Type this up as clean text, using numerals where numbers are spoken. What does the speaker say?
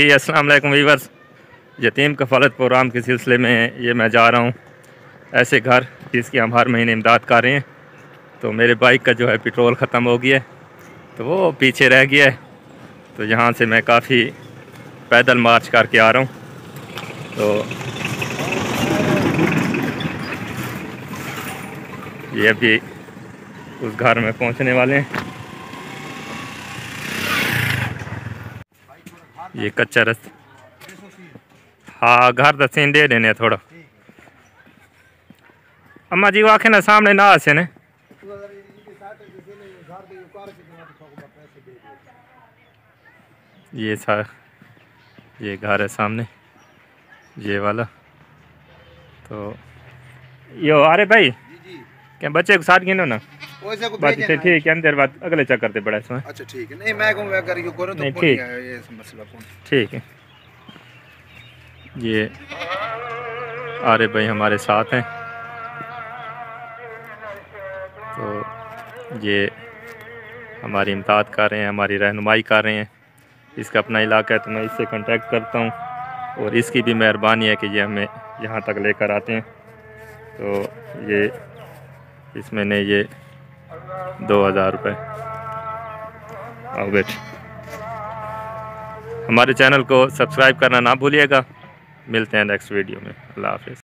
जी अस्सलाम वालेकुम वीवर्स। यतीम कफ़ालत प्रोग्राम के सिलसिले में ये मैं जा रहा हूँ ऐसे घर जिसकी हम हर महीने इमदाद कर रहे हैं। तो मेरे बाइक का जो है पेट्रोल ख़त्म हो गया है तो वो पीछे रह गया है, तो यहाँ से मैं काफ़ी पैदल मार्च करके आ रहा हूँ। तो ये अभी उस घर में पहुँचने वाले हैं। ये कच्चा रास्ता, हाँ घर का सीन दे देने थोड़ा। अम्मा जी वाखे ना सामने ना आसे ने। ये सर ये घर है सामने ये वाला। तो यो अरे भाई क्या बच्चे को साथ गिनो ना बात ठीक है, अंदर बात अगले चक्कर पे बड़ा इसमें। अच्छा ठीक है, नहीं मैं कहूं मैं करियो करो तो कौन है ये मसला कौन। ठीक है ये आरे भाई हमारे साथ हैं। तो ये हमारी इमदाद कर रहे हैं, हमारी रहनुमाई कर रहे हैं। इसका अपना इलाका है तो मैं इससे कांटेक्ट करता हूं और इसकी भी मेहरबानी है कि ये हमें यहाँ तक लेकर आते हैं। तो ये इसमें ने ये 2000 रुपये। और बेट हमारे चैनल को सब्सक्राइब करना ना भूलिएगा। मिलते हैं नेक्स्ट वीडियो में। अल्लाह हाफिज़।